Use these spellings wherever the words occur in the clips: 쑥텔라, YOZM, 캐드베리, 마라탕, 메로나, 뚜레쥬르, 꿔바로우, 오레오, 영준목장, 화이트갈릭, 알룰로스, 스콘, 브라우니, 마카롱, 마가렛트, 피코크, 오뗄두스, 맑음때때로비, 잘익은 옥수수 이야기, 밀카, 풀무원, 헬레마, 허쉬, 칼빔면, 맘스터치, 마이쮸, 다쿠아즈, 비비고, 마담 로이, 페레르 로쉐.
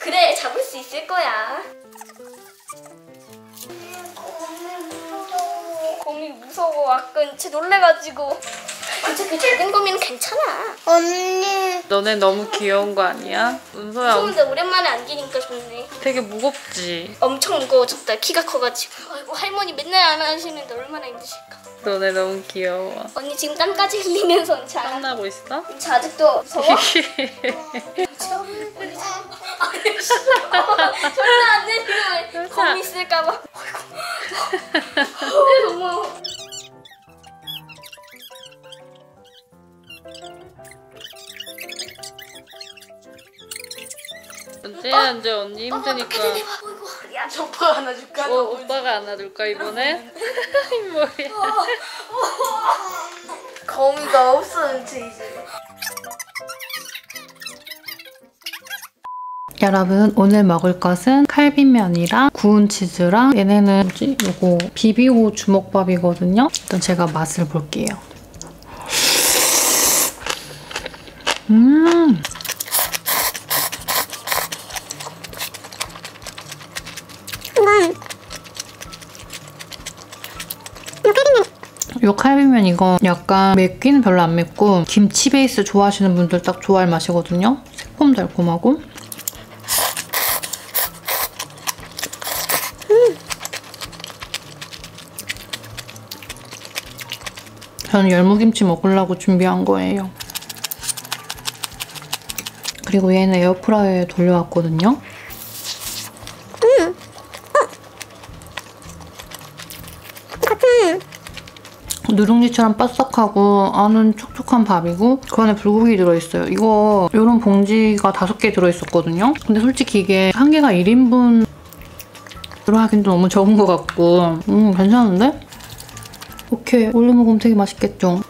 그래, 잡을 수 있을 거야. 곰이 무서워. 아까 쟤 놀래가지고. 근데 그 작은 곰이는 괜찮아. 언니, 너네 너무 귀여운 거 아니야? 은서야, 무서운데 오랜만에 안기니까 좋네. 되게 무겁지? 엄청 무거워졌다. 키가 커가지고. 아이고, 할머니 맨날 안 하시는데 얼마나 힘드실까. 너네 너무 귀여워. 언니 지금 땀까지 흘리면서 자. 땀 나고 있어? 자, 아직도 무서워? 절대 안 내리면 곰 있을까봐. 아이고, 너무. 언제야, 이제 언니 힘드니까. 야, 오빠가 안아줄까? 오빠가 안아줄까 이번에? 뭐야? 거미가 없어졌지 이제. 여러분, 오늘 먹을 것은 칼빔면이랑 구운 치즈랑, 얘네는 뭐지? 요거 비비고 주먹밥이거든요. 일단 제가 맛을 볼게요. 요 칼빔면 이거 약간 맵긴 별로 안 맵고 김치 베이스 좋아하시는 분들 딱 좋아할 맛이거든요. 새콤달콤하고. 저는 열무김치 먹으려고 준비한 거예요. 그리고 얘는 에어프라이어에 돌려왔거든요. 누룽지처럼 바삭하고 안은 촉촉한 밥이고 그 안에 불고기 들어있어요. 이거 요런 봉지가 5개 들어있었거든요. 근데 솔직히 이게 한 개가 1인분 들어가긴 너무 적은 것 같고 괜찮은데? 오케이, 올려 먹으면 되게 맛있겠죠?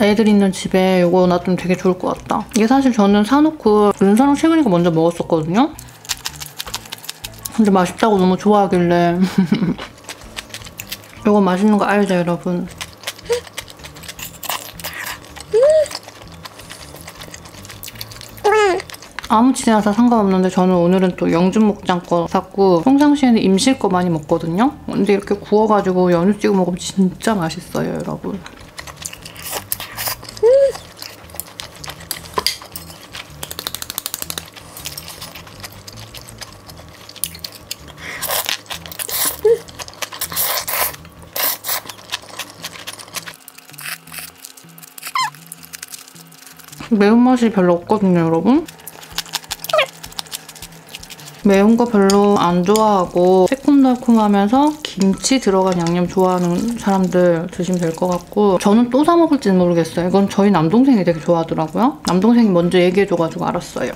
애들 있는 집에 이거 놔두면 되게 좋을 것 같다. 이게 사실 저는 사놓고 은서랑 최근이가 먼저 먹었었거든요? 근데 맛있다고 너무 좋아하길래 이거 맛있는 거 알죠, 여러분? 아무 치즈나 다 상관없는데 저는 오늘은 또 영준목장 거 샀고, 평상시에는 임실 거 많이 먹거든요? 근데 이렇게 구워가지고 연유 찍어 먹으면 진짜 맛있어요, 여러분. 매운맛이 별로 없거든요, 여러분? 매운 거 별로 안 좋아하고 새콤달콤하면서 김치 들어간 양념 좋아하는 사람들 드시면 될 것 같고, 저는 또 사 먹을지는 모르겠어요. 이건 저희 남동생이 되게 좋아하더라고요. 남동생이 먼저 얘기해줘가지고 알았어요.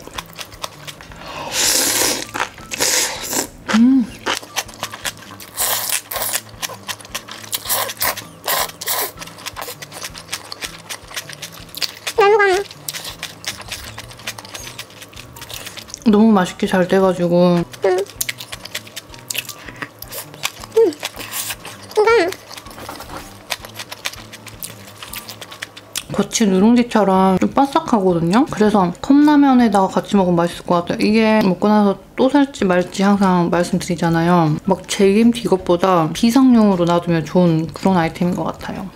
너무 맛있게 잘 돼가지고. 겉이 누룽지처럼 좀 바삭하거든요? 그래서 컵라면에다가 같이 먹으면 맛있을 것 같아요. 이게 먹고 나서 또 살지 말지 항상 말씀드리잖아요. 막 제김치 이것보다 비상용으로 놔두면 좋은 그런 아이템인 것 같아요.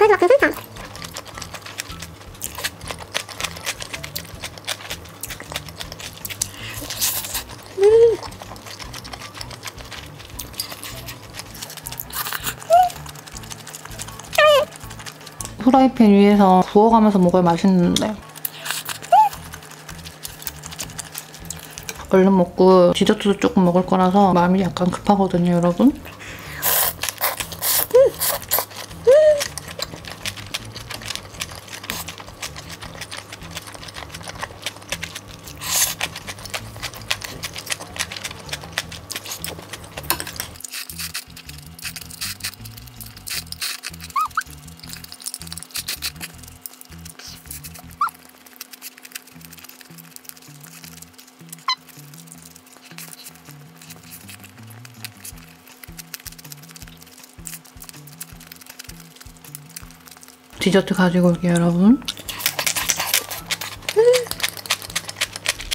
그래도 막 괜찮다. 프라이팬 위에서 구워가면서 먹어야 맛있는데 얼른 먹고 디저트도 조금 먹을 거라서 마음이 약간 급하거든요, 여러분. 디저트 가지고 올게요, 여러분.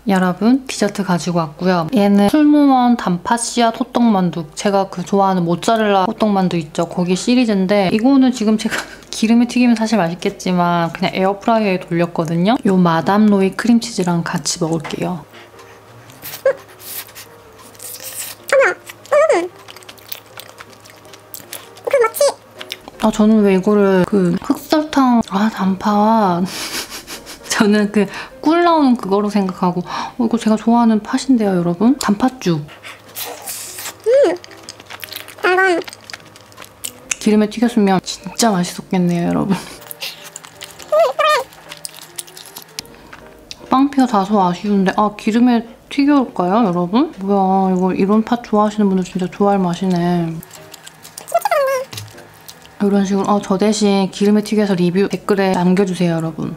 여러분, 디저트 가지고 왔고요. 얘는 풀무원 단팥씨앗 호떡만두. 제가 그 좋아하는 모짜렐라 호떡만두 있죠? 거기 시리즈인데 이거는 지금 제가 기름에 튀기면 사실 맛있겠지만 그냥 에어프라이어에 돌렸거든요. 요 마담 로이 크림치즈랑 같이 먹을게요. 아, 저는 왜 이거를 그 흑설탕, 아, 단팥 저는 그 꿀 나오는 그거로 생각하고 이거 제가 좋아하는 팥인데요, 여러분. 단팥죽. 아, 기름에 튀겼으면 진짜 맛있었겠네요, 여러분. 빵피가 다소 아쉬운데, 아, 기름에 튀겨올까요, 여러분? 뭐야, 이거 이런 팥 좋아하시는 분들 진짜 좋아할 맛이네. 이런 식으로 저 대신 기름에 튀겨서 리뷰 댓글에 남겨주세요, 여러분.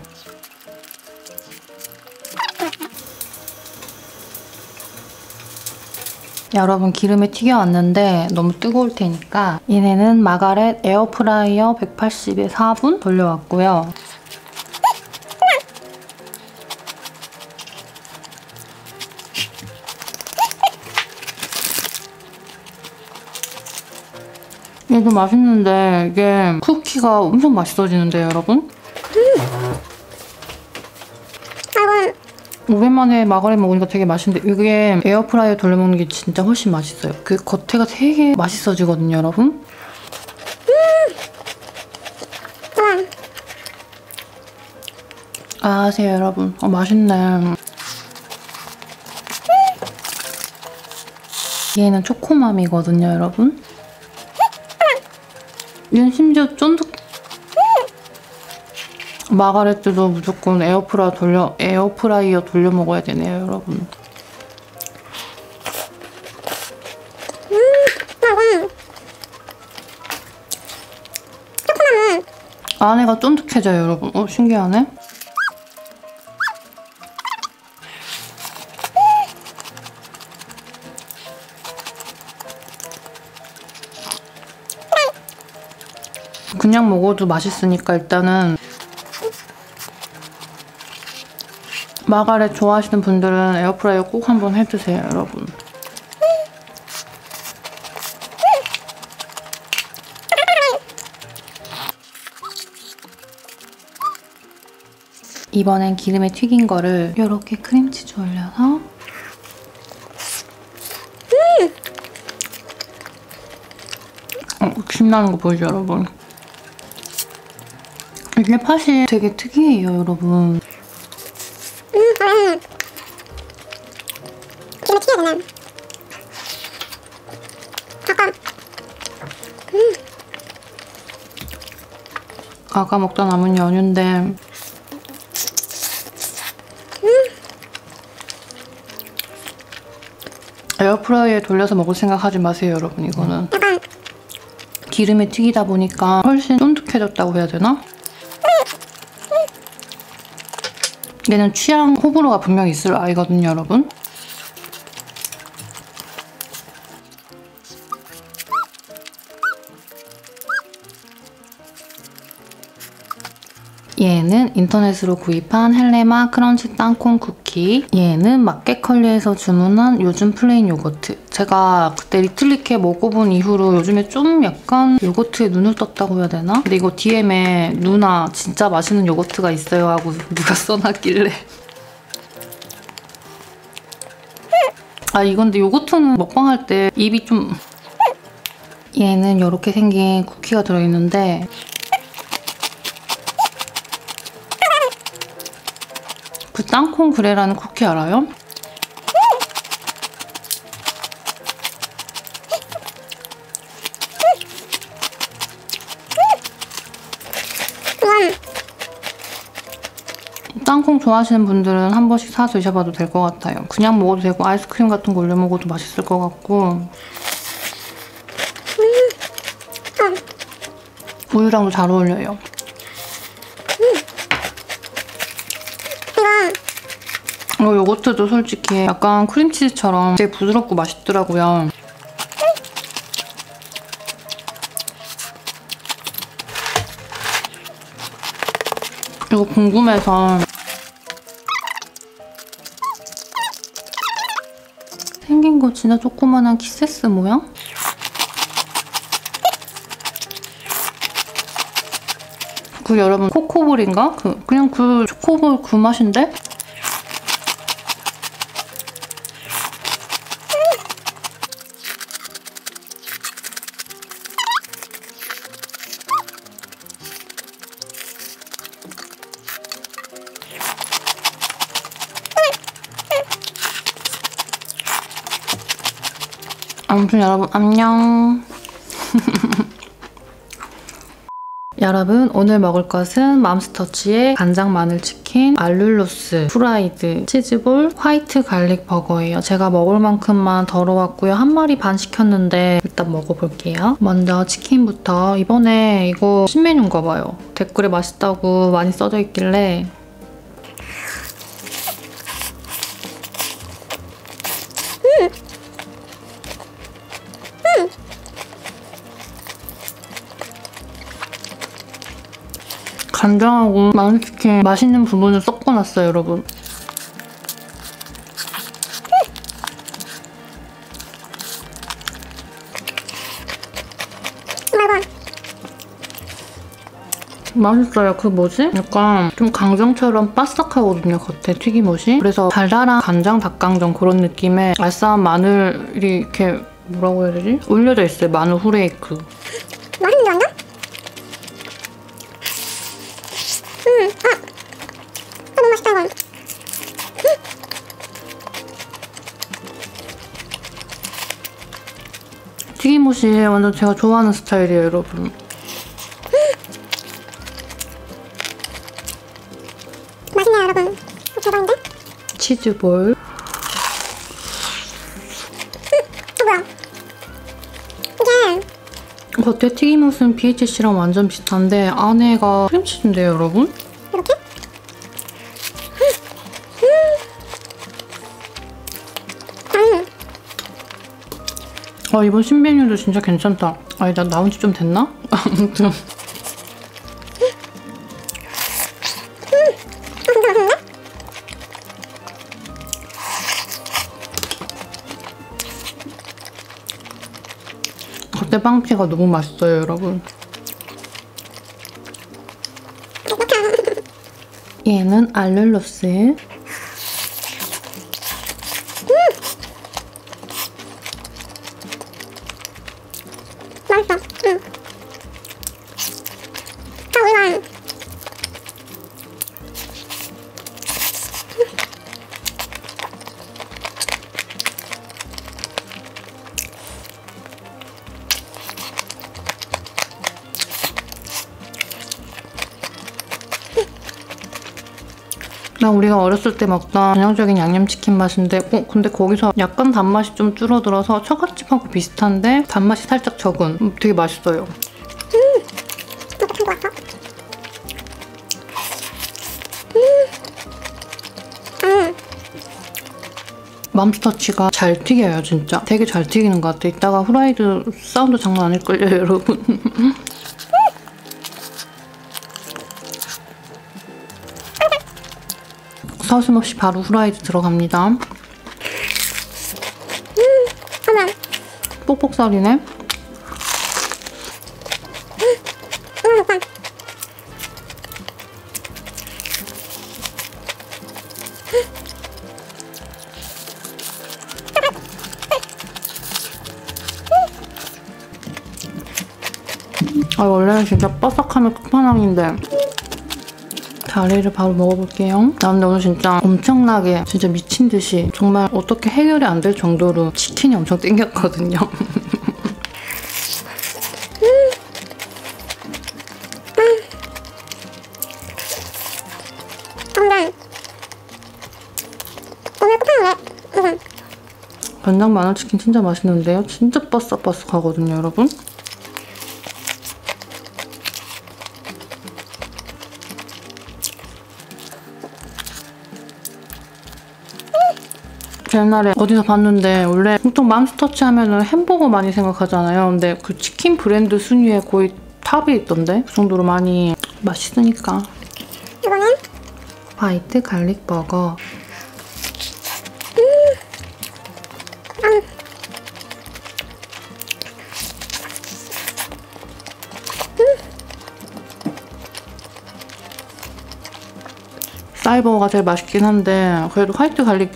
여러분, 기름에 튀겨왔는데 너무 뜨거울 테니까 얘네는 마가렛 에어프라이어 180에 4분 돌려왔고요. 얘도 맛있는데 이게 쿠키가 엄청 맛있어지는데요, 여러분? 오랜만에 마가렛 먹으니까 되게 맛있는데 이게 에어프라이어 돌려먹는 게 진짜 훨씬 맛있어요. 그 겉에가 되게 맛있어지거든요, 여러분? 아세요, 여러분? 맛있네. 얘는 초코맘이거든요, 여러분? 얘는 심지어 쫀득. 마가렛트도 무조건 에어프라이어 돌려 먹어야 되네요, 여러분. 안에가 쫀득해져요, 여러분. 신기하네. 그냥 먹어도 맛있으니까 일단은 마가렛 좋아하시는 분들은 에어프라이어 꼭 한번 해주세요, 여러분. 이번엔 기름에 튀긴 거를 이렇게 크림치즈 올려서 신나는 거 보이죠, 여러분? 이게 팥이 되게 특이해요, 여러분. 기름에 튀겨야 되나? 아까 먹다 남은 연유인데 에어프라이어에 돌려서 먹을 생각 하지 마세요, 여러분. 이거는 기름에 튀기다 보니까 훨씬 쫀득해졌다고 해야 되나? 얘는 취향 호불호가 분명히 있을 아이거든요, 여러분. 얘는 인터넷으로 구입한 헬레마 크런치 땅콩 쿠키. 쿠키. 얘는 마켓컬리에서 주문한 요즘 플레인 요거트. 제가 그때 리틀리케 먹어본 이후로 요즘에 좀 약간 요거트에 눈을 떴다고 해야 되나? 근데 이거 DM에 누나 진짜 맛있는 요거트가 있어요 하고 누가 써놨길래. 아 이건데 요거트는 먹방할 때 입이 좀... 얘는 이렇게 생긴 쿠키가 들어있는데 그 땅콩 그레라는 쿠키 알아요? 땅콩 좋아하시는 분들은 한 번씩 사서 드셔봐도 될 것 같아요. 그냥 먹어도 되고 아이스크림 같은 거 올려 먹어도 맛있을 것 같고 우유랑도 잘 어울려요. 요거트도 솔직히 약간 크림치즈처럼 되게 부드럽고 맛있더라고요. 이거 궁금해서 생긴 거 진짜 조그만한 키세스 모양? 그 여러분 코코볼인가? 그냥 그 초코볼 그 맛인데? 아무튼 여러분 안녕. 여러분 오늘 먹을 것은 맘스터치의 간장 마늘 치킨, 알룰로스, 프라이드, 치즈볼, 화이트 갈릭 버거예요. 제가 먹을 만큼만 덜어왔고요. 한 마리 반 시켰는데 일단 먹어볼게요. 먼저 치킨부터. 이번에 이거 신메뉴인가 봐요. 댓글에 맛있다고 많이 써져 있길래 간장하고 마늘치킨 맛있는 부분을 섞어놨어요, 여러분. 맛있어요. 그 뭐지? 약간 좀 강정처럼 바삭하거든요, 겉에 튀김옷이. 그래서 달달한 간장 닭강정 그런 느낌에 알싸한 마늘이 이렇게 뭐라고 해야 되지? 올려져 있어요, 마늘 후레이크. 맛있는가? 너무 맛있다, 이건. 튀김옷이 완전 제가 좋아하는 스타일이에요, 여러분. 맛있네요, 여러분. 대박인데? 치즈볼. 뭐야? 이게 겉에 튀김옷은 BHC랑 완전 비슷한데 안에가 크림치즈인데요, 여러분? 아 이번 신메뉴도 진짜 괜찮다. 아니 나 나온 지 좀 됐나? 아무튼 겉에 빵피가 너무 맛있어요, 여러분. 얘는 알룰로스. 그냥 우리가 어렸을 때 먹던 전형적인 양념치킨 맛인데 근데 거기서 약간 단맛이 좀 줄어들어서 처갓집하고 비슷한데 단맛이 살짝 적은. 되게 맛있어요. 맘스터치가 잘 튀겨요, 진짜. 되게 잘 튀기는 것 같아. 이따가 후라이드 사운드 장난 아닐걸요, 여러분. 서슴없이 바로 후라이드 들어갑니다. 하나. 뽁뽁살이네. 아, 원래는 진짜 바삭함의 끝판왕인데 다리를 바로 먹어볼게요. 나 근데 오늘 진짜 엄청나게 진짜 미친듯이 정말 어떻게 해결이 안 될 정도로 치킨이 엄청 땡겼거든요. 간장 마늘치킨 진짜 맛있는데요? 진짜 바삭바삭하거든요, 여러분. 옛날에 어디서 봤는데 원래 보통 맘스터치 하면은 햄버거 많이 생각하잖아요. 근데 그 치킨 브랜드 순위에 거의 탑이 있던데? 그 정도로 많이 맛있으니까. 이거는? 화이트 갈릭 버거. 쌀버거가 제일 맛있긴 한데 그래도 화이트 갈릭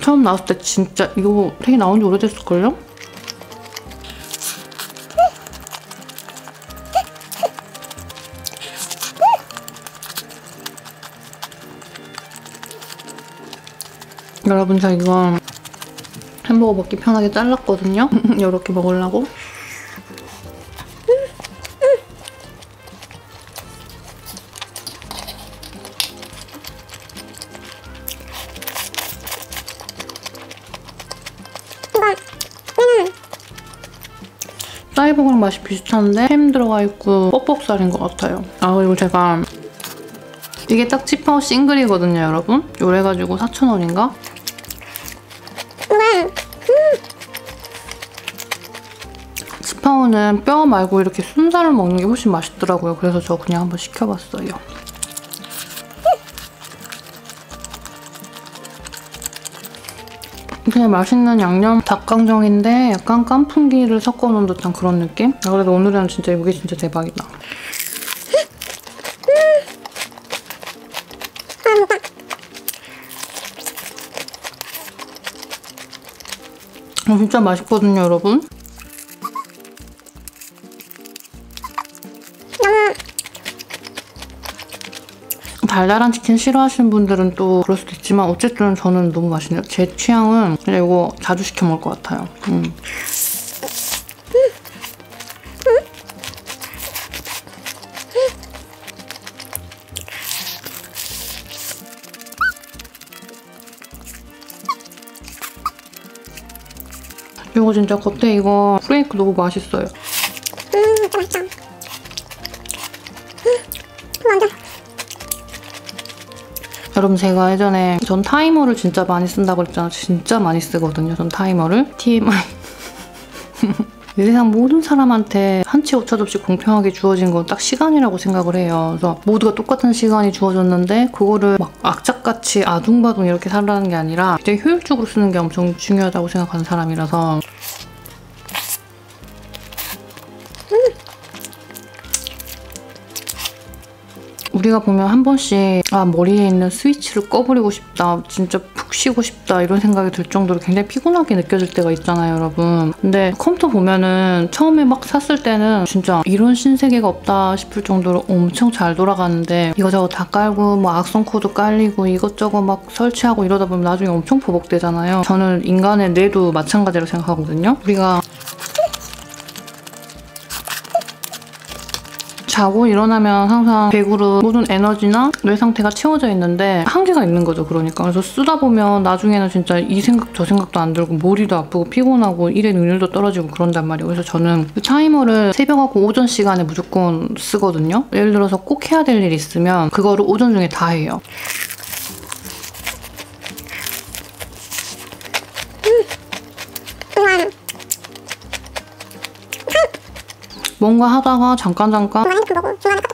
처음 나왔을 때 진짜 이거 되게 나온 지 오래됐을걸요? 여러분, 저 이거 햄버거 먹기 편하게 잘랐거든요? 이렇게 먹으려고. 쌀버거랑 맛이 비슷한데 햄 들어가 있고 뻑뻑살인 것 같아요. 아, 그리고 제가 이게 딱 치파오 싱글이거든요, 여러분. 요래가지고 4,000원인가? 치파오는 뼈 말고 이렇게 순살을 먹는 게 훨씬 맛있더라고요. 그래서 저 그냥 한번 시켜봤어요. 그냥 맛있는 양념 닭강정인데 약간 깐풍기를 섞어놓은 듯한 그런 느낌? 아, 그래도 오늘은 진짜 이게 진짜 대박이다. 진짜 맛있거든요, 여러분. 달달한 치킨 싫어하시는 분들은 또 그럴 수도 있지만 어쨌든 저는 너무 맛있네요. 제 취향은 그냥 이거 자주 시켜 먹을 것 같아요. 이거 진짜 겉에 이거 프레이크 너무 맛있어요. 여러분, 제가 예전에 전 타이머를 진짜 많이 쓴다고 그랬잖아요. 진짜 많이 쓰거든요, 전 타이머를. TMI. 이 세상 모든 사람한테 한치 오차도 없이 공평하게 주어진 건 딱 시간이라고 생각을 해요. 그래서 모두가 똑같은 시간이 주어졌는데 그거를 막 악착같이 아둥바둥 이렇게 살라는 게 아니라 되게 효율적으로 쓰는 게 엄청 중요하다고 생각하는 사람이라서. 우리가 보면 한 번씩 아, 머리에 있는 스위치를 꺼버리고 싶다, 진짜 푹 쉬고 싶다 이런 생각이 들 정도로 굉장히 피곤하게 느껴질 때가 있잖아요, 여러분. 근데 컴퓨터 보면은 처음에 막 샀을 때는 진짜 이런 신세계가 없다 싶을 정도로 엄청 잘 돌아가는데 이거저거 다 깔고 뭐 악성 코드 깔리고 이것저것 막 설치하고 이러다 보면 나중에 엄청 버벅대잖아요. 저는 인간의 뇌도 마찬가지로 생각하거든요. 우리가 자고 일어나면 항상 배구로 모든 에너지나 뇌 상태가 채워져 있는데 한계가 있는 거죠, 그러니까. 그래서 쓰다 보면 나중에는 진짜 이 생각 저 생각도 안 들고 머리도 아프고 피곤하고 일의 능률도 떨어지고 그런단 말이에요. 그래서 저는 그 타이머를 새벽하고 오전 시간에 무조건 쓰거든요. 예를 들어서 꼭 해야 될 일이 있으면 그거를 오전 중에 다 해요. 뭔가 하다가 잠깐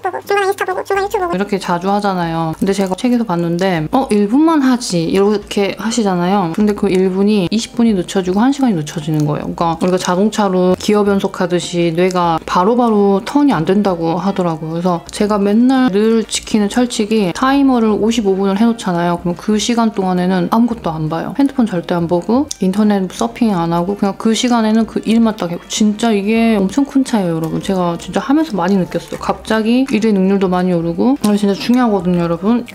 카톡 보고 중간에 인스타 보고 중간에 유튜브 보고 이렇게 자주 하잖아요. 근데 제가 책에서 봤는데 1분만 하지 이렇게 하시잖아요. 근데 그 1분이 20분이 늦춰지고 1시간이 늦춰지는 거예요. 그러니까 우리가 자동차로 기어 변속하듯이 뇌가 바로바로 턴이 안 된다고 하더라고요. 그래서 제가 맨날 늘 지키는 철칙이 타이머를 55분을 해놓잖아요. 그럼 그 시간 동안에는 아무것도 안 봐요. 핸드폰 절대 안 보고 인터넷 서핑 안 하고 그냥 그 시간에는 그 일만 딱 해요. 진짜 이게 엄청 큰 차이예요, 여러분. 제가 진짜 하면서 많이 느꼈어요. 갑자기 일의 능률도 많이 오르고 이거 진짜 중요하거든요, 여러분.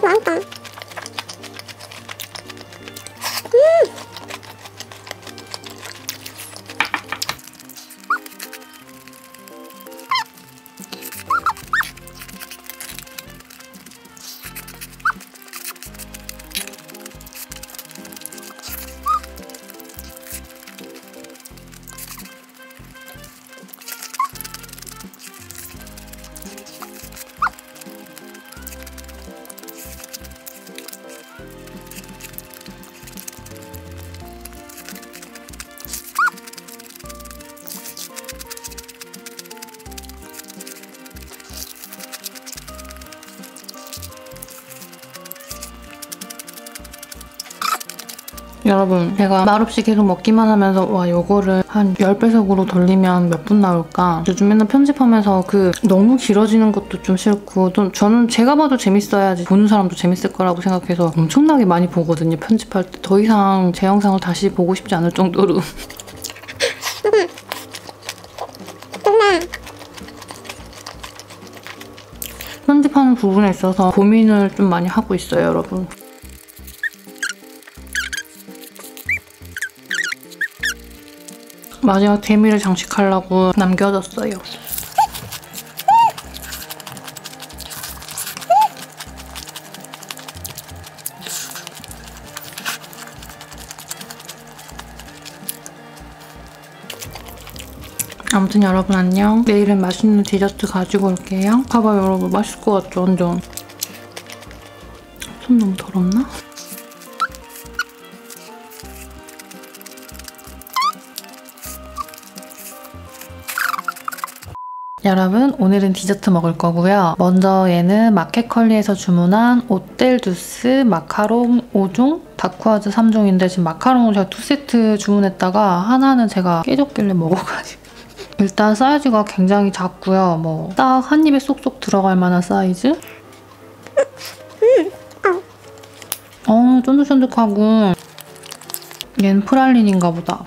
맛있다. 여러분, 제가 말없이 계속 먹기만 하면서 와, 요거를 한 10배속으로 돌리면 몇 분 나올까? 요즘 맨날 편집하면서 그 너무 길어지는 것도 좀 싫고 또 저는 제가 봐도 재밌어야지 보는 사람도 재밌을 거라고 생각해서 엄청나게 많이 보거든요, 편집할 때. 더 이상 제 영상을 다시 보고 싶지 않을 정도로. 편집하는 부분에 있어서 고민을 좀 많이 하고 있어요, 여러분. 마지막 재미를 장식하려고 남겨뒀어요. 아무튼 여러분 안녕. 내일은 맛있는 디저트 가지고 올게요. 봐봐요, 여러분. 맛있을 것 같죠, 완전. 손 너무 더럽나? 여러분, 오늘은 디저트 먹을 거고요. 먼저 얘는 마켓컬리에서 주문한 오뗄두스 마카롱 5종, 다쿠아즈 3종인데 지금 마카롱을 제가 2세트 주문했다가 하나는 제가 깨졌길래 먹어가지고 일단 사이즈가 굉장히 작고요. 뭐 딱 한 입에 쏙쏙 들어갈 만한 사이즈? 쫀득쫀득하고 얘는 프랄린인가 보다.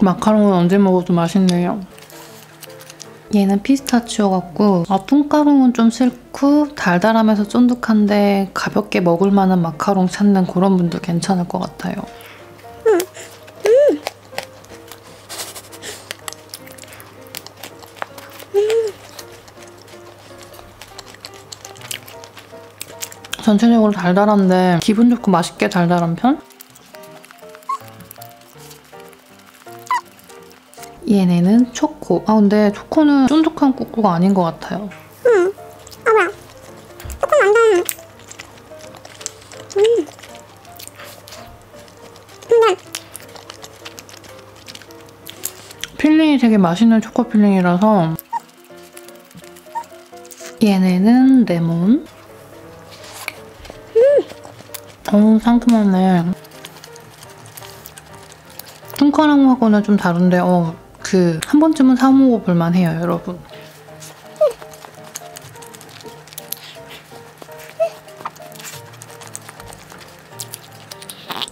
마카롱은 언제 먹어도 맛있네요. 얘는 피스타치오 같고 푸른가루는 좀 싫고 달달하면서 쫀득한데 가볍게 먹을 만한 마카롱 찾는 그런 분들 괜찮을 것 같아요. 전체적으로 달달한데 기분 좋고 맛있게 달달한 편? 얘네는 초코. 아 근데 초코는 쫀득한 꾸꾸가 아닌 것 같아요. 아 뭐야? 초코는 안 달아. 근데 필링이 되게 맛있는 초코 필링이라서. 얘네는 레몬. 상큼하네. 뚱카랑하고는 좀 다른데 그 한 번쯤은 사 먹어볼 만해요, 여러분.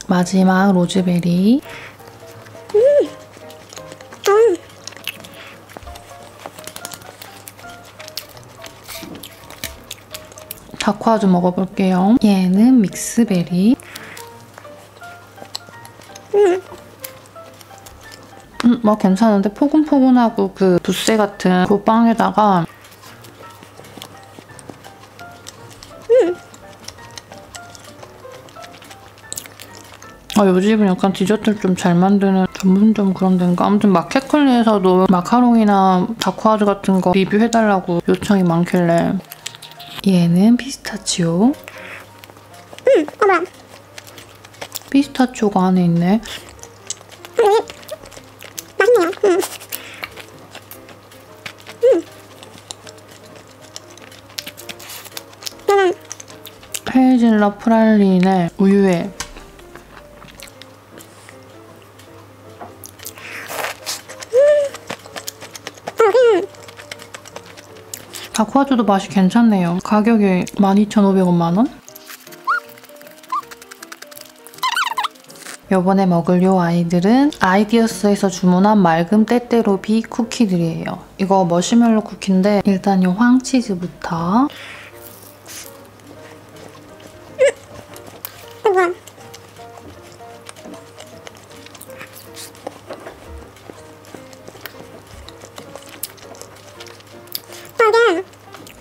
마지막 로즈베리. 다쿠아즈 먹어볼게요. 얘는 믹스베리. 뭐 괜찮은데 포근포근하고 그 붓새 같은 그 빵에다가 요 집은 약간 디저트를 좀 잘 만드는 전문점 그런 데인가? 아무튼 마켓컬리에서도 마카롱이나 다쿠아즈 같은 거 리뷰해달라고 요청이 많길래. 얘는 피스타치오. 피스타치오가 안에 있네. 맛있네요. 헤이즐넛 프랄린에 우유에 다쿠아즈도 맛이 괜찮네요. 가격이 12,500원. 요번에 먹을 요 아이들은 아이디어스에서 주문한 맑음때때로비 쿠키들이에요. 이거 머시멜로 쿠키인데 일단 요 황치즈부터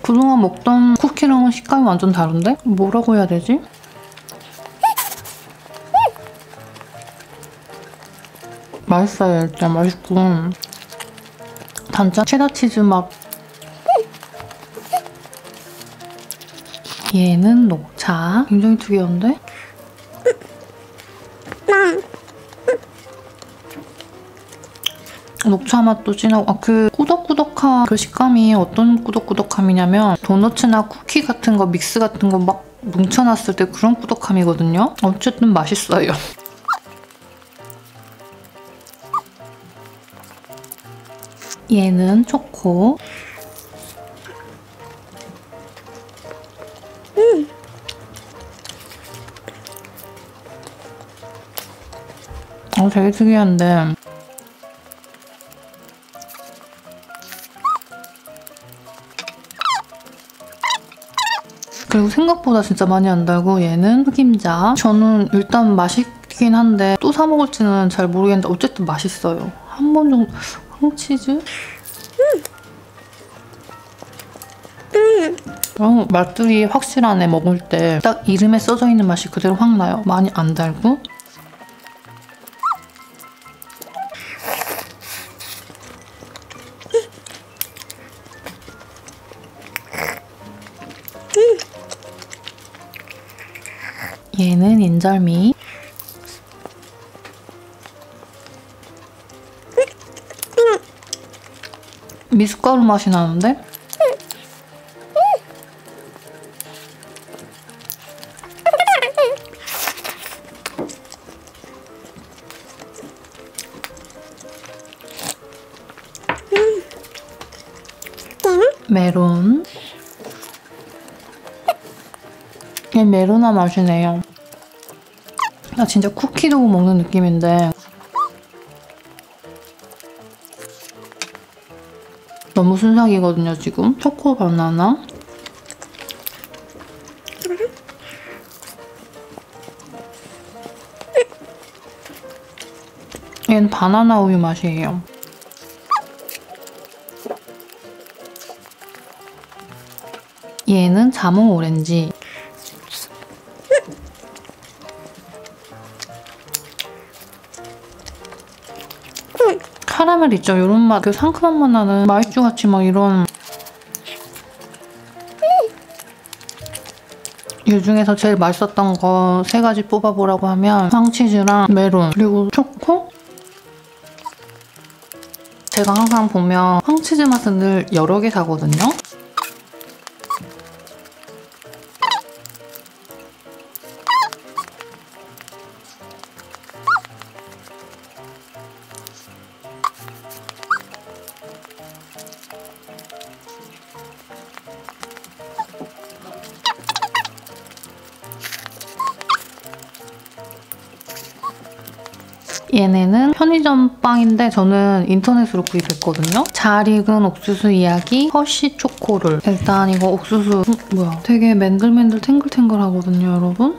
그동안 먹던 쿠키랑은 식감이 완전 다른데? 뭐라고 해야 되지? 맛있어요. 일단 맛있고 단짠 체다치즈 맛. 얘는 녹차. 굉장히 특이한데? 녹차 맛도 진하고 그 꾸덕꾸덕한 그 식감이 어떤 꾸덕꾸덕함이냐면 도너츠나 쿠키 같은 거 믹스 같은 거 막 뭉쳐놨을 때 그런 꾸덕함이거든요. 어쨌든 맛있어요. 얘는 초코. 되게 특이한데 그리고 생각보다 진짜 많이 안 달고 얘는 흑임자. 저는 일단 맛있긴 한데 또 사 먹을지는 잘 모르겠는데 어쨌든 맛있어요. 한 번 정도. 황치즈? 맛들이 확실하네. 먹을 때 딱 이름에 써져 있는 맛이 그대로 확 나요. 많이 안 달고. 얘는 인절미. 미숫가루 맛이 나는데? 메론. 얘 메로나 맛이네요. 나 진짜 쿠키도 먹는 느낌인데 너무 순삭이거든요 지금. 초코 바나나. 얘는 바나나 우유 맛이에요. 얘는 자몽 오렌지. 카라멜 있죠? 이런 맛, 그 상큼한 맛 나는 마이쮸 같이 막 이런. 이 중에서 제일 맛있었던 거 3가지 뽑아보라고 하면 황치즈랑 메론 그리고 초코? 제가 항상 보면 황치즈 맛은 늘 여러 개 사거든요? 얘네는 편의점 빵인데 저는 인터넷으로 구입했거든요. 잘 익은 옥수수 이야기 허쉬 초코롤. 일단 이거 옥수수 뭐야 되게 맨들맨들 탱글탱글 하거든요 여러분.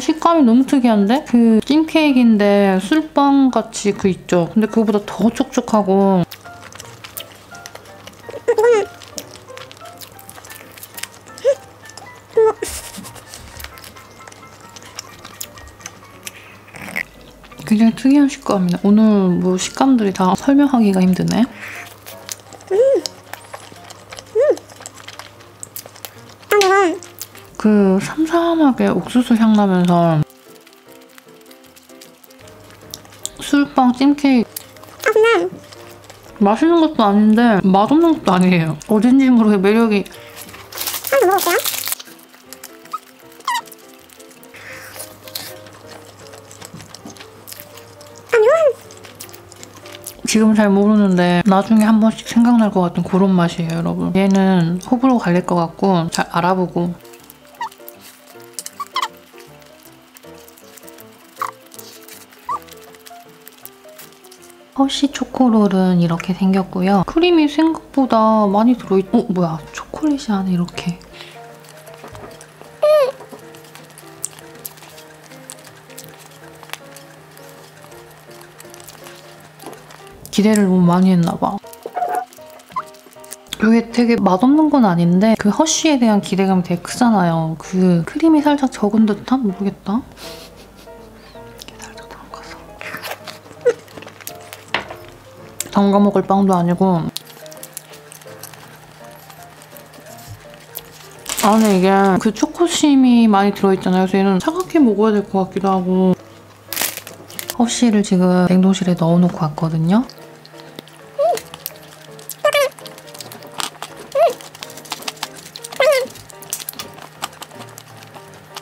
식감이 너무 특이한데? 그 찜케이크인데 술빵 같이 그 있죠? 근데 그거보다 더 촉촉하고 굉장히 특이한 식감이네. 오늘 뭐 식감들이 다 설명하기가 힘드네. 그 삼삼하게 옥수수 향 나면서 술빵 찜케이크 맛있는 것도 아닌데 맛없는 것도 아니에요. 어딘지 모르게 매력이. 한번 먹어볼게요. 지금 잘 모르는데 나중에 한 번씩 생각날 것 같은 그런 맛이에요, 여러분. 얘는 호불호 갈릴 것 같고 잘 알아보고. 허쉬 초코롤은 이렇게 생겼고요. 크림이 생각보다 많이 들어있... 어? 뭐야? 초콜릿이 안에 이렇게... 기대를 너무 많이 했나봐. 이게 되게 맛없는 건 아닌데 그 허쉬에 대한 기대감이 되게 크잖아요. 그 크림이 살짝 적은 듯한? 모르겠다. 이렇게 살짝 담가서. 담가 먹을 빵도 아니고 안에 이게 그 초코심이 많이 들어있잖아요. 그래서 얘는 차갑게 먹어야 될 것 같기도 하고. 허쉬를 지금 냉동실에 넣어놓고 왔거든요.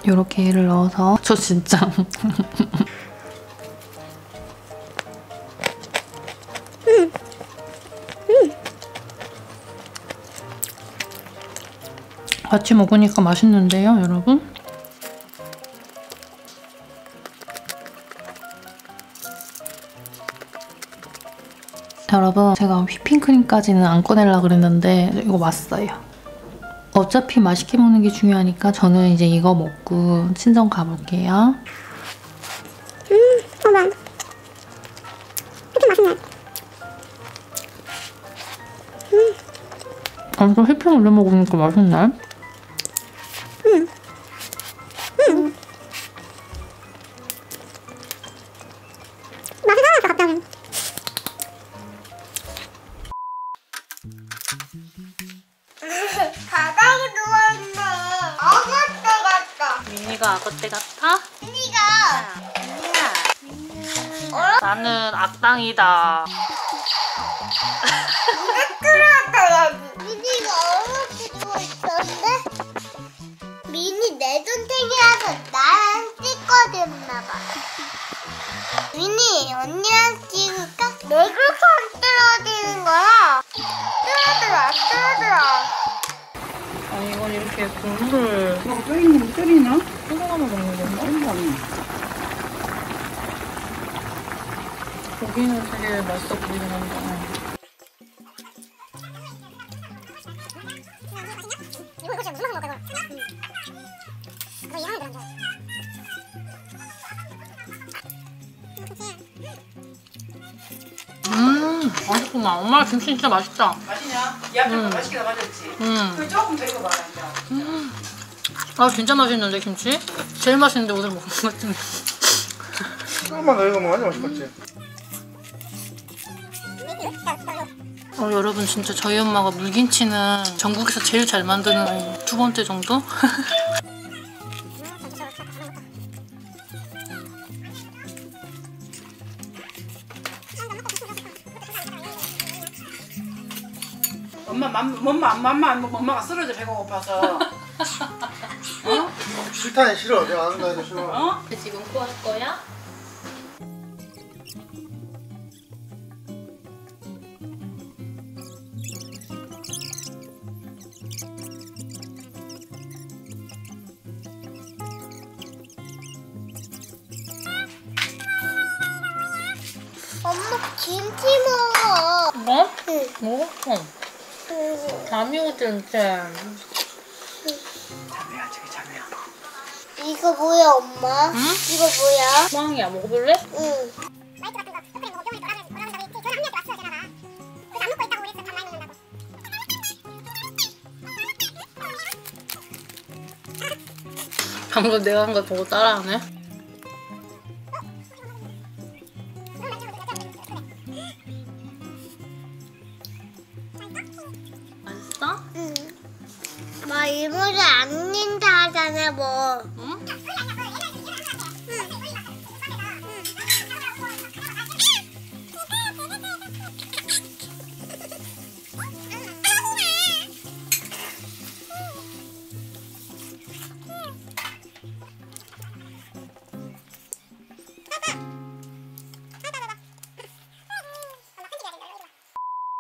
이렇게 얘를 넣어서 저 진짜 같이 먹으니까 맛있는데요, 여러분? 여러분, 제가 휘핑크림까지는 안 꺼내려고 그랬는데 이거 왔어요. 어차피 맛있게 먹는 게 중요하니까 저는 이제 이거 먹고 친정 가볼게요. 어머. 이렇게 맛있네. 엄청 휘핑 올려 먹으니까 맛있네. 나는 악당이다. 미니가 어렵게 누워있던데? 미니 내 전쟁이라서 나랑 찍거든나봐. 미니 언니랑 찍을까? 내 그렇게 안 떨어지는 거야. 떨어들어. 아니 이건 이렇게 국물을 막 끓이는 끓이나? 끓여가면 먹는 건가? 고기는 되게 맛있어 보이긴 한데. 맛있구만. 엄마 김치 진짜 맛있다. 맛있냐? 이 앞에 맛있게 담아줬지? 그 조금 더 익어봐라. 아 진짜 맛있는데 김치? 제일 맛있는데 오늘 먹은 것 같은데. 조금만 더 익으면 완전 맛있겠지? 여러분 진짜 저희 엄마가 물김치는 전국에서 제일 잘 만드는 두 번째 정도? 엄마가 쓰러져 배가 고파서. 어? 싫다니 싫어. 내가 아는 거에도 싫어. 어? 지금 구할 거야? 김치 먹어. 뭐? 응. 먹었어. 응. 잠이 오지 진짜. 잠이야 저기 잠이야. 이거 뭐야 엄마? 응? 이거 뭐야? 빵이야. 먹어볼래? 응. 방금 내가 한 거 보고 따라하네. 하잖아 뭐. 응?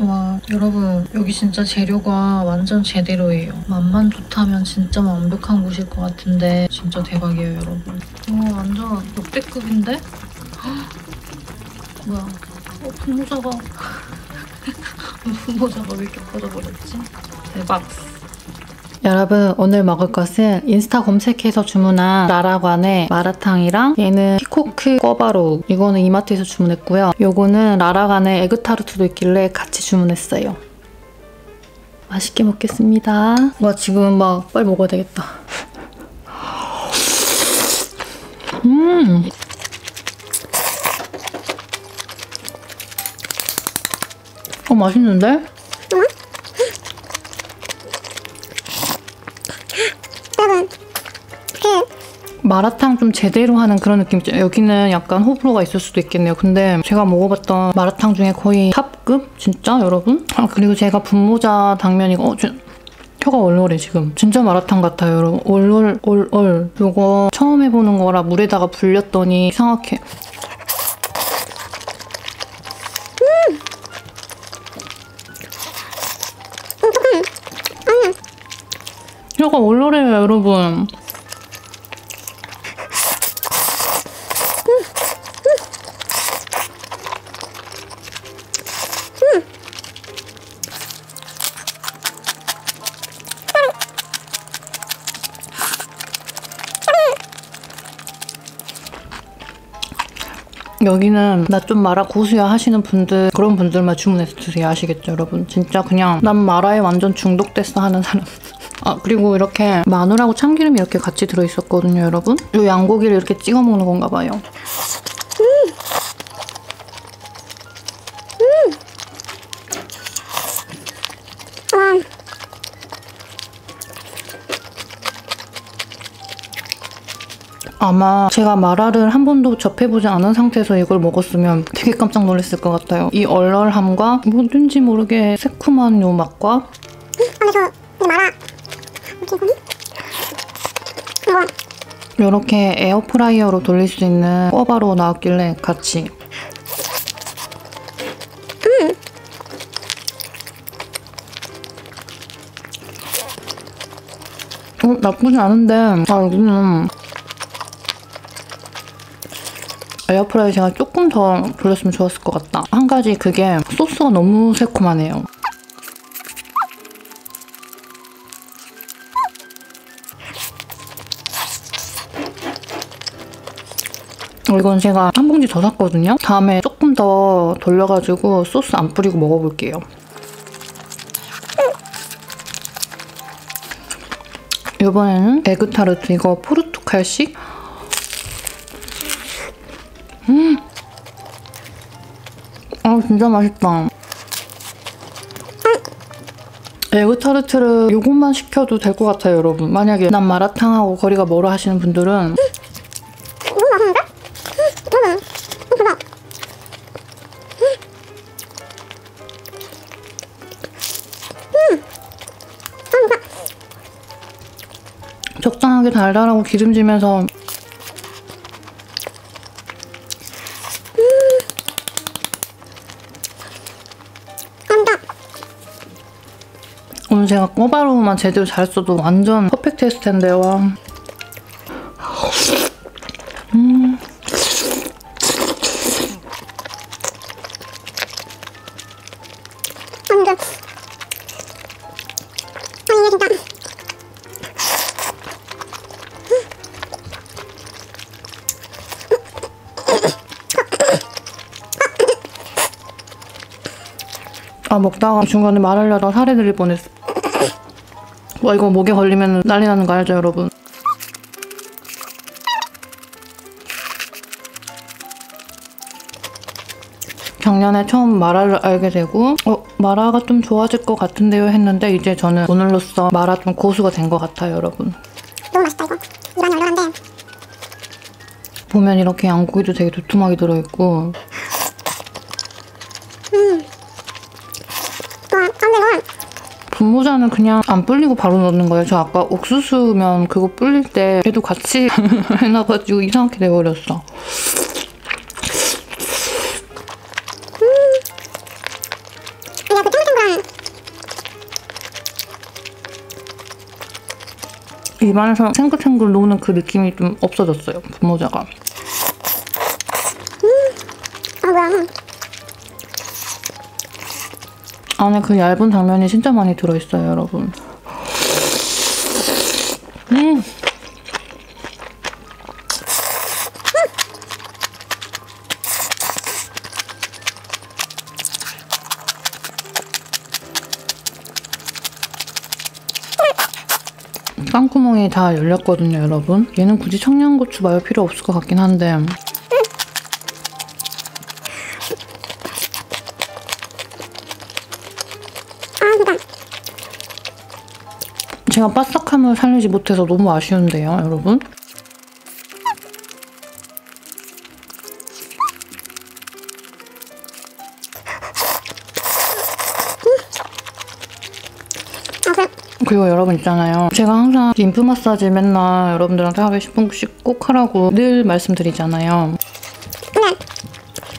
와 여러분 여기 진짜 재료가 완전 제대로예요. 맛만 좋다면 진짜 완벽한 곳일 것 같은데 진짜 대박이에요 여러분. 와 완전 역대급인데? 헉, 뭐야? 분모자가 분모자가 왜 이렇게 꺼져버렸지? 대박. 여러분 오늘 먹을 것은 인스타 검색해서 주문한 라라관의 마라탕이랑 얘는 피코크 꿔바로우 이거는 이마트에서 주문했고요. 요거는 라라관의 에그타르트도 있길래 같이 주문했어요. 맛있게 먹겠습니다. 와 지금 막 빨리 먹어야 되겠다. 맛있는데? 마라탕 좀 제대로 하는 그런 느낌이죠. 여기는 약간 호불호가 있을 수도 있겠네요. 근데 제가 먹어봤던 마라탕 중에 거의 탑급? 진짜 여러분? 아 그리고 제가 분모자 당면이 혀가 얼얼해 지금. 진짜 마라탕 같아요 여러분. 얼얼 요거 처음 해보는 거라 물에다가 불렸더니 이상하게 혀가 얼얼해요 여러분. 여기는 나 좀 마라 고수야 하시는 분들 그런 분들만 주문해서 드세요. 아시겠죠 여러분? 진짜 그냥 난 마라에 완전 중독됐어 하는 사람. 아 그리고 이렇게 마늘하고 참기름이 이렇게 같이 들어있었거든요 여러분? 이 양고기를 이렇게 찍어 먹는 건가 봐요. 아마 제가 마라를 한 번도 접해보지 않은 상태에서 이걸 먹었으면 되게 깜짝 놀랐을 것 같아요. 이 얼얼함과 뭐든지 모르게 새콤한 요 맛과 이렇게 에어프라이어로 돌릴 수 있는 꿔바로우 나왔길래 같이 나쁘지 않은데 여기는 에어프라이어 제가 조금 더 돌렸으면 좋았을 것 같다. 한 가지 그게 소스가 너무 새콤하네요. 이건 제가 한 봉지 더 샀거든요. 다음에 조금 더 돌려가지고 소스 안 뿌리고 먹어볼게요. 이번에는 에그타르트 이거 포르투갈식. 아 진짜 맛있다. 에그타르트를 요것만 시켜도 될 것 같아요 여러분. 만약에 난 마라탕하고 거리가 멀어 하시는 분들은 적당하게 달달하고 기름지면서 오늘 제가 꿔바로우만 제대로 잘했어도 완전 퍼펙트 했을 텐데. 와 아, 먹다가 중간에 말하려다가 살해드릴 뻔했어. 와, 이거 목에 걸리면 난리 나는 거 알죠, 여러분? 작년에 처음 마라를 알게 되고 마라가 좀 좋아질 것 같은데요 했는데 이제 저는 오늘로써 마라 좀 고수가 된 것 같아요, 여러분. 너무 맛있다, 이거. 보면 이렇게 양고기도 되게 두툼하게 들어있고. 분모자는 그냥 안 불리고 바로 넣는 거예요. 저 아까 옥수수면 그거 불릴 때 얘도 같이 해놔가지고 이상하게 돼버렸어. 입안에서 탱글탱글 노는 그 느낌이 좀 없어졌어요, 분모자가. 안에 그 얇은 당면이 진짜 많이 들어있어요, 여러분. 깡구멍이 다 열렸거든요, 여러분. 얘는 굳이 청양고추 마요 필요 없을 것 같긴 한데. 제가 바삭함을 살리지 못해서 너무 아쉬운데요, 여러분. 그리고 여러분 있잖아요, 제가 항상 림프 마사지 맨날 여러분들한테 하루에 10분씩 꼭 하라고 늘 말씀드리잖아요.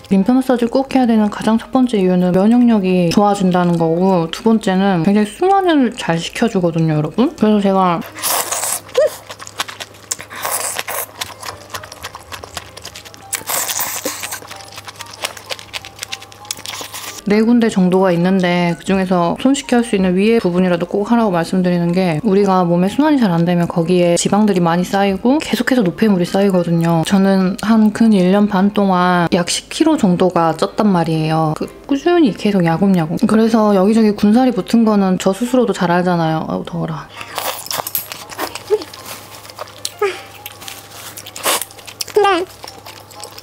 림프 마사지 꼭 해야 되는 가장 첫 번째 이유는 면역력이 좋아진다는 거고, 두 번째는 굉장히 순환을 잘 시켜주거든요, 여러분. 그래서 제가 네 군데 정도가 있는데 그중에서 손쉽게 할 수 있는 위에 부분이라도 꼭 하라고 말씀드리는 게, 우리가 몸에 순환이 잘 안 되면 거기에 지방들이 많이 쌓이고 계속해서 노폐물이 쌓이거든요. 저는 한 근 1년 반 동안 약 10kg 정도가 쪘단 말이에요. 꾸준히 계속 야금야금. 그래서 여기저기 군살이 붙은 거는 저 스스로도 잘 알잖아요. 아우 더워라.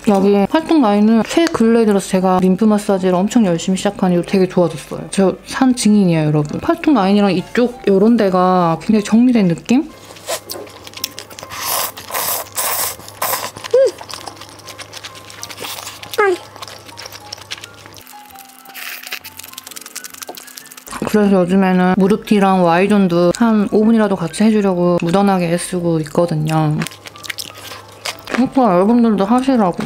여기 팔뚝 라인은 최근래 들어서 제가 림프 마사지를 엄청 열심히 시작한 이후 되게 좋아졌어요. 저 산 증인이에요, 여러분. 팔뚝 라인이랑 이쪽 요런 데가 굉장히 정리된 느낌? 그래서 요즘에는 무릎 뒤랑 Y존도 한 5분이라도 같이 해주려고 무던하게 애쓰고 있거든요. 그러니까 여러분들도 하시라고.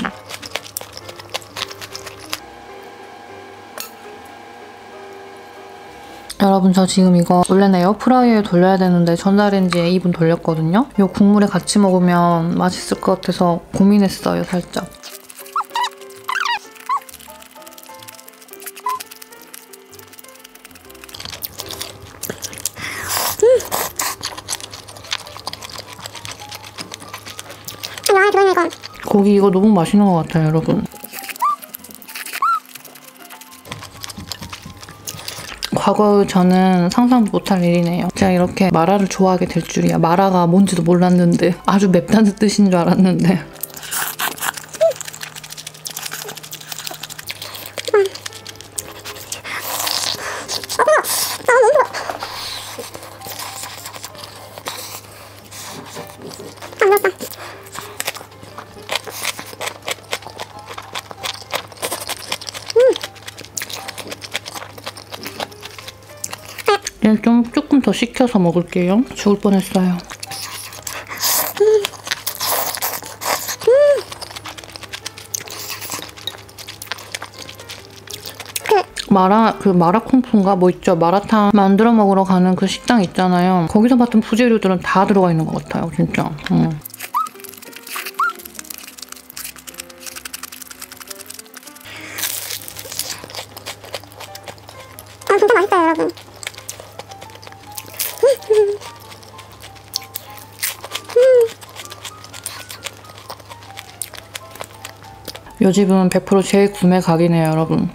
여러분, 저 지금 이거 원래는 에어프라이어에 돌려야 되는데 전자레인지에 2분 돌렸거든요. 이거 국물에 같이 먹으면 맛있을 것 같아서 고민했어요, 살짝. 고기 이거 너무 맛있는 것 같아요, 여러분. 과거 저는 상상도 못할 일이네요. 제가 이렇게 마라를 좋아하게 될 줄이야. 마라가 뭔지도 몰랐는데, 아주 맵다는 뜻인 줄 알았는데. 좀 조금 더 식혀서 먹을게요. 죽을 뻔했어요. 마라콩푸인가 뭐 있죠? 마라탕 만들어 먹으러 가는 그 식당 있잖아요. 거기서 봤던 부재료들은 다 들어가 있는 것 같아요, 진짜. 진짜 맛있어요, 여러분. 요 집은 100% 재구매 각이네요, 여러분.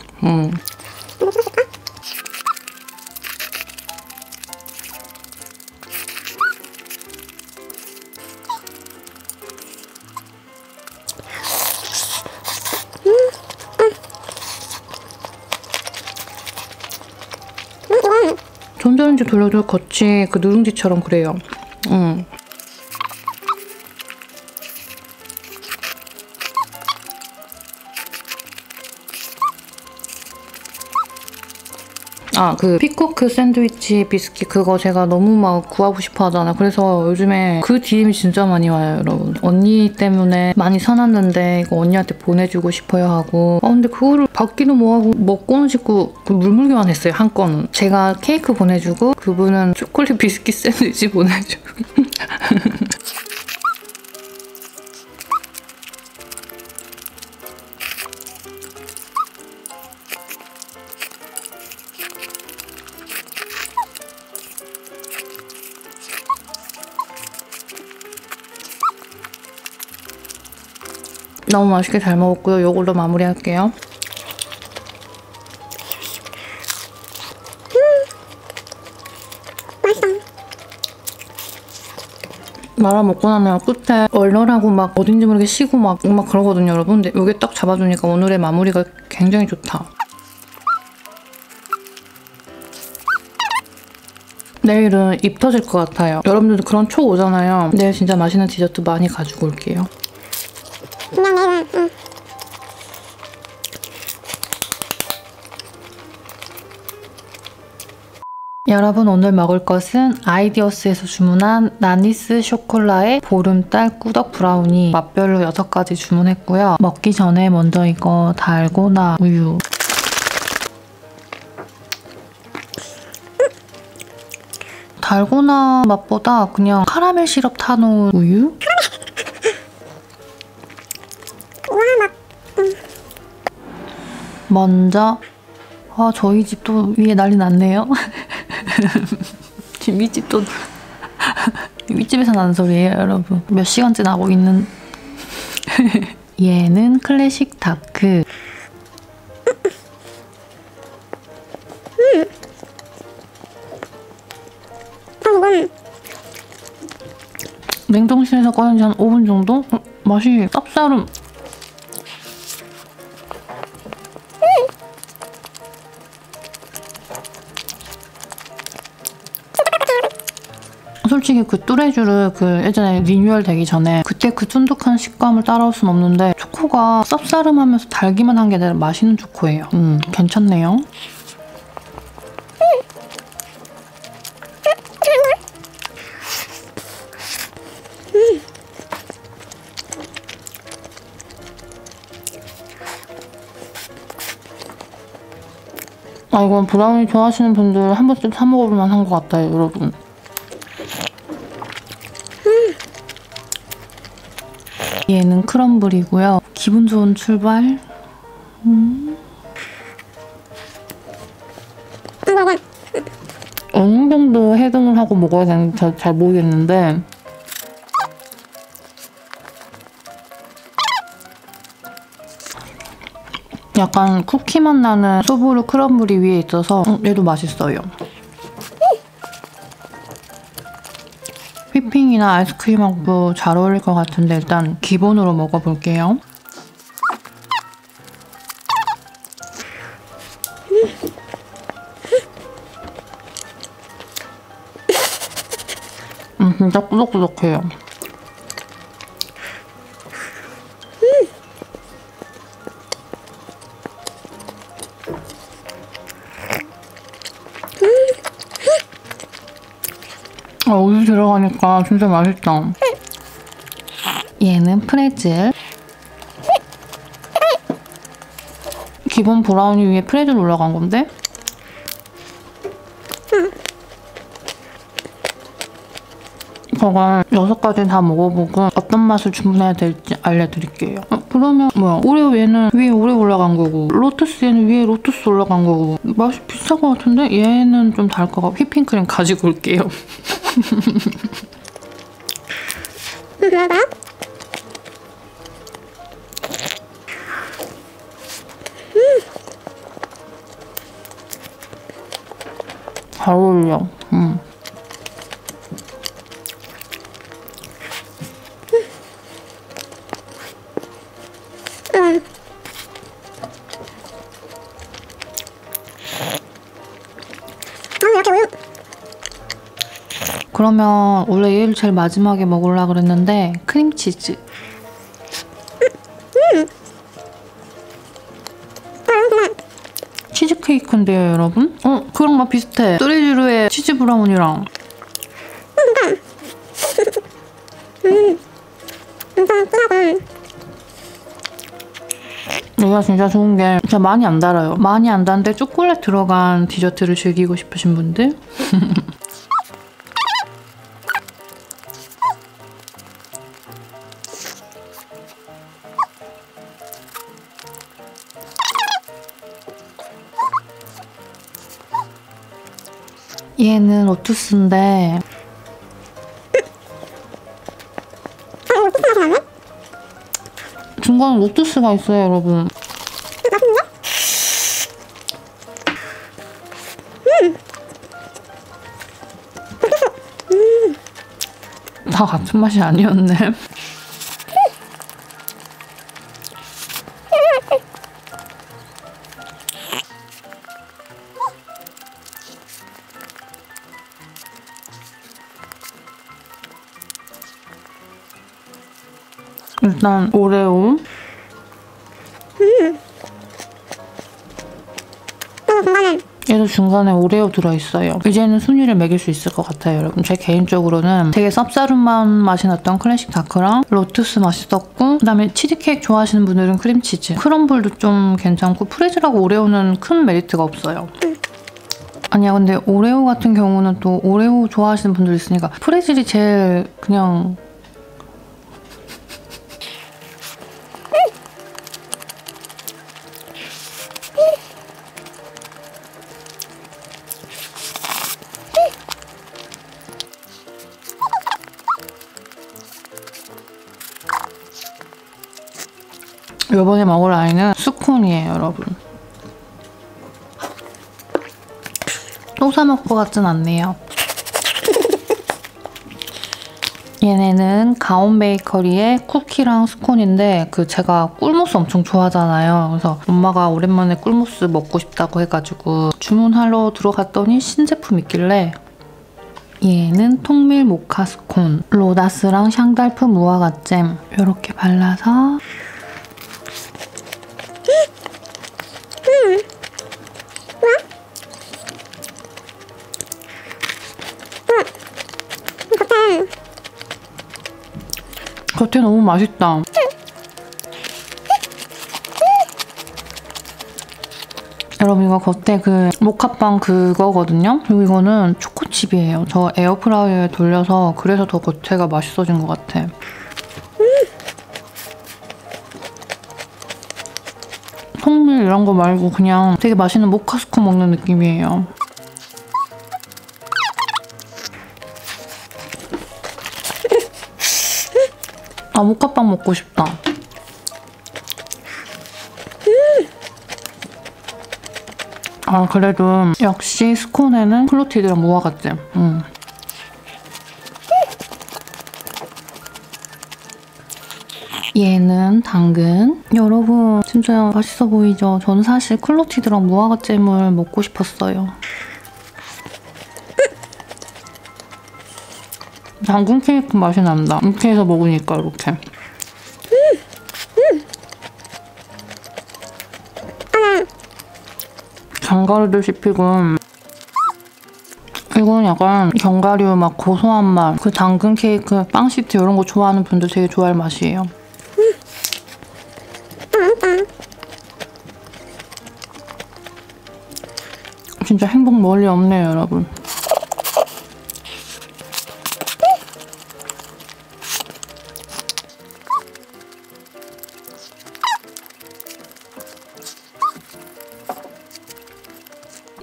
전자레인지 돌려도 겉이 그 누룽지처럼 그래요. 아, 그 피코크 샌드위치 비스킷 그거 제가 너무 막 구하고 싶어 하잖아요. 그래서 요즘에 그 DM이 진짜 많이 와요, 여러분. 언니 때문에 많이 사놨는데 이거 언니한테 보내주고 싶어요 하고. 아, 근데 그거를 받기도 뭐하고 먹고는 싶고 물물교환 했어요, 한 건은. 제가 케이크 보내주고 그분은 초콜릿 비스킷 샌드위치 보내주고. 너무 맛있게 잘 먹었고요. 요걸로 마무리할게요. 맛있어. 말아 먹고 나면 끝에 얼얼하고 막 어딘지 모르게 쉬고 막 그러거든요, 여러분. 근데 요게 딱 잡아주니까 오늘의 마무리가 굉장히 좋다. 내일은 입 터질 것 같아요. 여러분들도 그런 촉 오잖아요. 내일 진짜 맛있는 디저트 많이 가지고 올게요. 그냥 해라. 응. 여러분, 오늘 먹을 것은 아이디어스에서 주문한 나니스 쇼콜라의 보름달 꾸덕 브라우니 맛별로 6가지 주문했고요. 먹기 전에 먼저 이거 달고나 우유. 달고나 맛보다 그냥 카라멜 시럽 타놓은 우유? 먼저 아, 저희 집도 위에 난리 났네요. 지금 윗집도 윗집에서 나는 소리예요, 여러분. 몇 시간째 나고 있는. 얘는 클래식 다크. 냉동실에서 꺼낸 지 한 5분 정도? 맛이 쌉싸름. 솔직히 그 뚜레쥬를 그 예전에 리뉴얼 되기 전에 그때 그 쫀득한 식감을 따라올 순 없는데 초코가 쌉싸름하면서 달기만 한 게 아니라 맛있는 초코예요. 괜찮네요. 아, 이건 브라우니 좋아하시는 분들 한 번쯤 사 먹어볼 만한 것 같아요, 여러분. 얘는 크럼블이고요. 기분 좋은 출발. 어느 정도 해동을 하고 먹어야 되는지 잘 모르겠는데 약간 쿠키 맛 나는 소보루 크럼블이 위에 있어서 얘도 맛있어요. 휘핑이나 아이스크림하고 잘 어울릴 것 같은데 일단 기본으로 먹어볼게요. 진짜 꾸덕꾸덕해요. 아, 우유 들어가니까 진짜 맛있다. 얘는 프레즐. 기본 브라우니 위에 프레즐 올라간 건데? 저건 6가지 다 먹어보고 어떤 맛을 주문해야 될지 알려드릴게요. 아, 그러면 뭐야? 오레오 얘는 위에 오레오 올라간 거고 로투스 얘는 위에 로투스 올라간 거고 맛이 비슷할 것 같은데 얘는 좀 달 것 같고 휘핑크림 가지고 올게요. 잘 어울려. 그러면 원래 얘를 제일 마지막에 먹으려고 그랬는데 크림치즈. 치즈케이크 케이크인데요, 여러분? 그거랑 맛 비슷해. 뚜레쥬르의 치즈 브라운이랑. 얘가 진짜 좋은 게 진짜 많이 안 달아요. 많이 안 달는데 초콜릿 들어간 디저트를 즐기고 싶으신 분들? 얘는 오투스인데 중간에 오투스가 있어요, 여러분. 다 같은 맛이 아니었네. 일단 오레오. 얘도 중간에 오레오 들어있어요. 이제는 순위를 매길 수 있을 것 같아요, 여러분. 제 개인적으로는 되게 쌉싸름한 맛이 났던 클래식 다크랑 로투스 맛있었고, 그다음에 치즈케이크 좋아하시는 분들은 크림치즈, 크럼블도 좀 괜찮고, 프레즐하고 오레오는 큰 메리트가 없어요. 아니야, 근데 오레오 같은 경우는 또 오레오 좋아하시는 분들 있으니까 프레즐이 제일 그냥 이번에 먹을 아이는 스콘이에요, 여러분. 또 사먹을 것 같진 않네요. 얘네는 가온 베이커리의 쿠키랑 스콘인데, 그 제가 꿀무스 엄청 좋아하잖아요. 그래서 엄마가 오랜만에 꿀무스 먹고 싶다고 해가지고 주문하러 들어갔더니 신제품 있길래, 얘는 통밀 모카 스콘, 로다스랑 샹달프 무화과 잼 이렇게 발라서 겉에 너무 맛있다. 여러분, 이거 겉에 그 모카빵 그거거든요? 그리고 이거는 초코칩이에요. 저 에어프라이어에 돌려서 그래서 더 겉에가 맛있어진 것 같아. 통밀 이런 거 말고 그냥 되게 맛있는 모카스콘 먹는 느낌이에요. 아, 모카빵 먹고 싶다. 아, 그래도 역시 스콘에는 클로티드랑 무화과잼. 얘는 당근. 여러분, 진짜 맛있어 보이죠? 전 사실 클로티드랑 무화과잼을 먹고 싶었어요. 당근 케이크 맛이 난다. 이렇게 해서 먹으니까 이렇게. 견과류듯이 피고, 이건 약간 견과류 막 고소한 맛, 그 당근 케이크, 빵 시트 이런 거 좋아하는 분들 되게 좋아할 맛이에요. 진짜 행복 멀리 없네요, 여러분.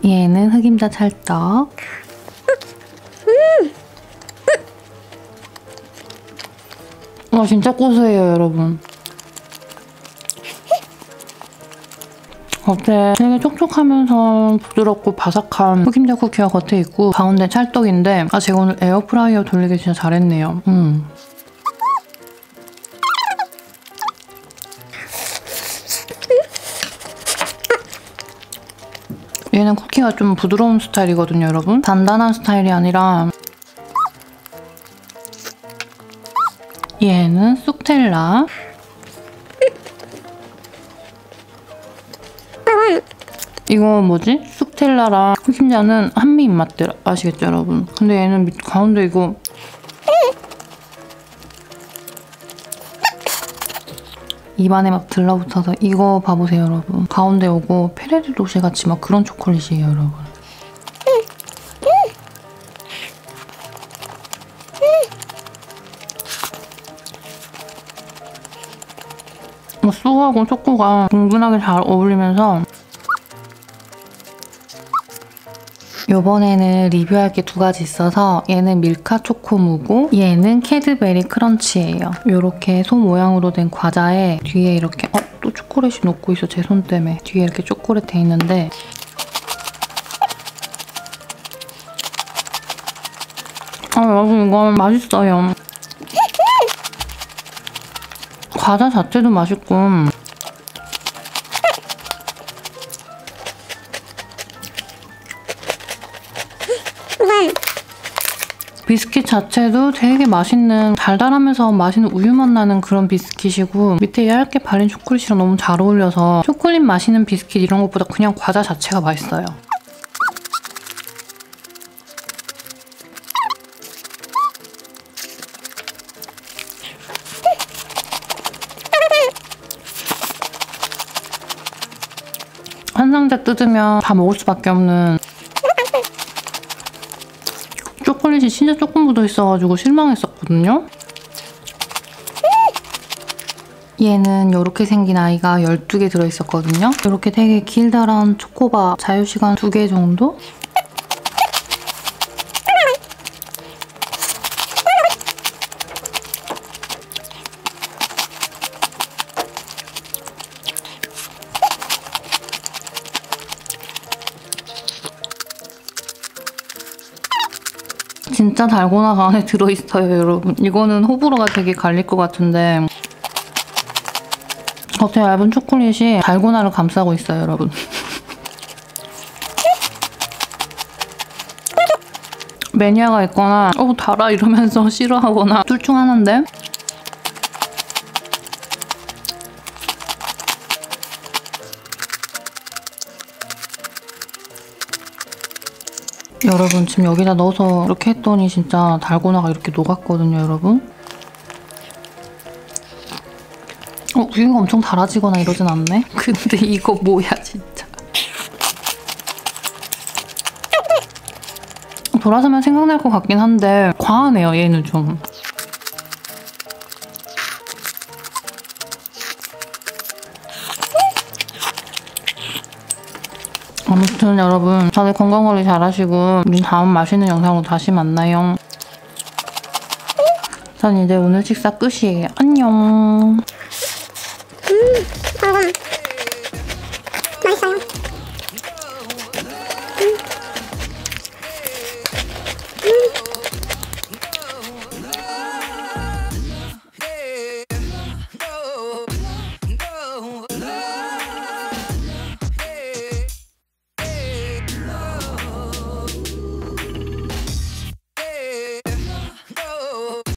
얘는 흑임자 찰떡. 와, 진짜 고소해요, 여러분. 겉에 되게 촉촉하면서 부드럽고 바삭한 흑임자 쿠키가 겉에 있고, 가운데 찰떡인데, 아, 제가 오늘 에어프라이어 돌리기 진짜 잘했네요. 얘는 쿠키가 좀 부드러운 스타일이거든요, 여러분. 단단한 스타일이 아니라. 얘는 쑥텔라. 이거 뭐지? 스텔라랑 심지어는 한미 입맛들 아시겠죠 여러분? 근데 얘는 밑 가운데 이거 입안에 막 들러붙어서 이거 봐보세요 여러분. 가운데 요거 페레르 로쉐 같이 막 그런 초콜릿이에요 여러분. 쏘하고 초코가 둥근하게 잘 어울리면서 요번에는 리뷰할 게 두 가지 있어서 얘는 밀카 초코무고 얘는 캐드베리 크런치예요. 요렇게 소 모양으로 된 과자에 뒤에 이렇게 또 초콜릿이 녹고 있어 제 손 때문에. 뒤에 이렇게 초콜릿 돼 있는데 여러분 이거 맛있어요. 과자 자체도 맛있고 비스킷 자체도 되게 맛있는 달달하면서 맛있는 우유맛 나는 그런 비스킷이고 밑에 얇게 발린 초콜릿이랑 너무 잘 어울려서 초콜릿 마시는 비스킷 이런 것보다 그냥 과자 자체가 맛있어요. 한 상자 뜯으면 다 먹을 수밖에 없는 초콜릿이 진짜 조금 묻어있어가지고 실망했었거든요? 얘는 이렇게 생긴 아이가 12개 들어있었거든요? 이렇게 되게 길다란 초코바 자유시간 2개 정도? 진짜 달고나가 안에 들어있어요 여러분. 이거는 호불호가 되게 갈릴 것 같은데 겉에 얇은 초콜릿이 달고나를 감싸고 있어요 여러분. 매니아가 있거나 달아 이러면서 싫어하거나 둘 중 하나인데 여러분 지금 여기다 넣어서 이렇게 했더니 진짜 달고나가 이렇게 녹았거든요 여러분. 우유가 엄청 달아지거나 이러진 않네. 근데 이거 뭐야 진짜. 돌아서면 생각날 것 같긴 한데 과하네요 얘는 좀. 아무튼 여러분 다들 건강관리 잘하시고 우리 다음 맛있는 영상으로 다시 만나요. 전 이제 오늘 식사 끝이에요. 안녕.